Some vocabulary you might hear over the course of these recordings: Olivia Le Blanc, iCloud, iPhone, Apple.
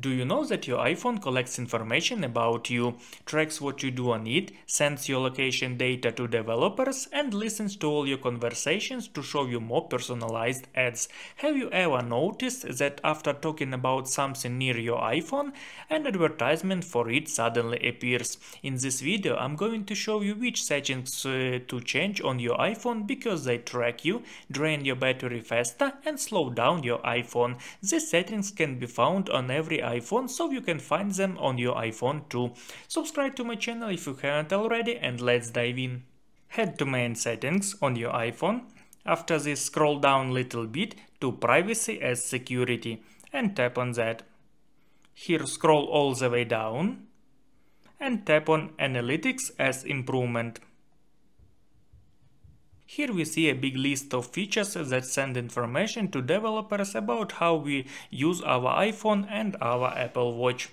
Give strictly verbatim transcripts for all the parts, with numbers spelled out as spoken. Do you know that your iPhone collects information about you, tracks what you do on it, sends your location data to developers, and listens to all your conversations to show you more personalized ads? Have you ever noticed that after talking about something near your iPhone, an advertisement for it suddenly appears? In this video, I'm going to show you which settings uh, to change on your iPhone because they track you, drain your battery faster, and slow down your iPhone. These settings can be found on every iPhone, so you can find them on your iPhone too. Subscribe to my channel if you haven't already, and let's dive in. Head to main settings on your iPhone. After this, scroll down little bit to privacy as security and tap on that. Here scroll all the way down and tap on analytics as improvement. Here we see a big list of features that send information to developers about how we use our iPhone and our Apple Watch.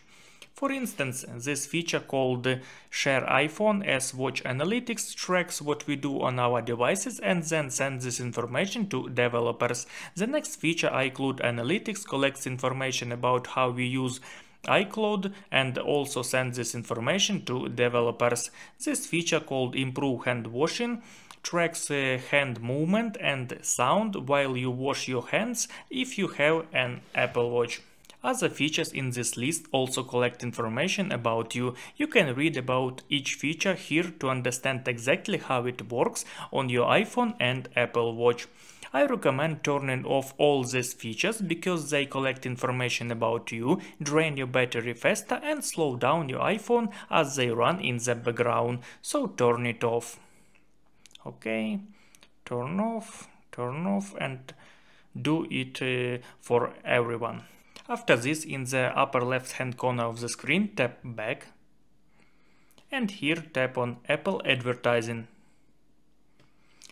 For instance, this feature called Share iPhone as Watch Analytics tracks what we do on our devices and then sends this information to developers. The next feature, iCloud Analytics, collects information about how we use iCloud and also sends this information to developers. This feature called Improve Hand Washing tracks uh, hand movement and sound while you wash your hands if you have an Apple Watch. Other features in this list also collect information about you. You can read about each feature here to understand exactly how it works on your iPhone and Apple Watch. I recommend turning off all these features because they collect information about you, drain your battery faster, and slow down your iPhone as they run in the background, so turn it off. Okay, turn off, turn off, and do it uh, for everyone. After this, in the upper left hand corner of the screen, tap back, and here tap on Apple Advertising.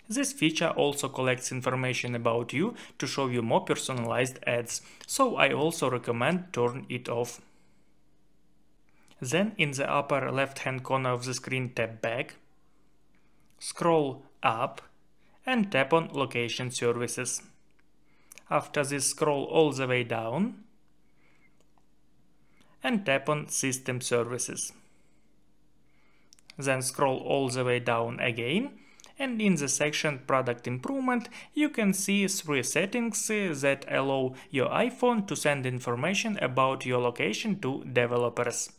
This feature also collects information about you to show you more personalized ads, so I also recommend turn it off. Then in the upper left hand corner of the screen, tap back, scroll up and tap on Location Services. After this, scroll all the way down and tap on System Services. Then scroll all the way down again, and in the section Product Improvement you can see three settings that allow your iPhone to send information about your location to developers.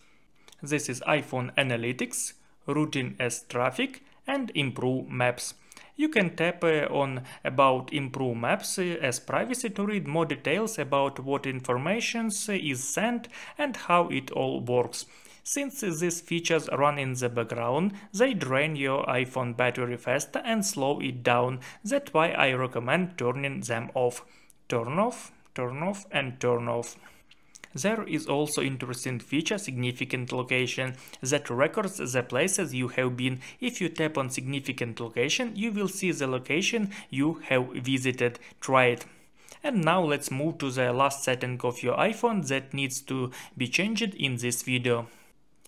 This is iPhone Analytics, Routing as Traffic, and Improve Maps. You can tap uh, on about Improve Maps uh, as privacy to read more details about what information uh, is sent and how it all works. Since uh, these features run in the background, they drain your iPhone battery faster and slow it down. That's why I recommend turning them off. Turn off, turn off, and turn off. There is also interesting feature Significant Location that records the places you have been. If you tap on Significant Location, you will see the location you have visited. Try it. And now let's move to the last setting of your iPhone that needs to be changed in this video.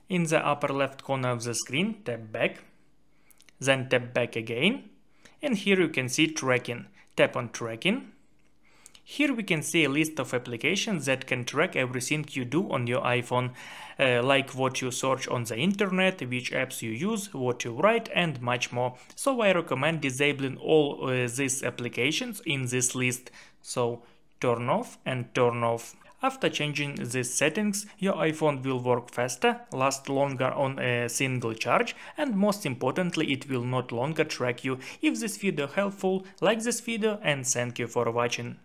In the upper left corner of the screen, tap back, then tap back again, and here you can see Tracking. Tap on Tracking. Here we can see a list of applications that can track everything you do on your iPhone, uh, like what you search on the internet, which apps you use, what you write, and much more. So I recommend disabling all uh, these applications in this list. So turn off and turn off. After changing these settings, your iPhone will work faster, last longer on a single charge, and most importantly, it will not longer track you. If this video helpful, like this video, and thank you for watching.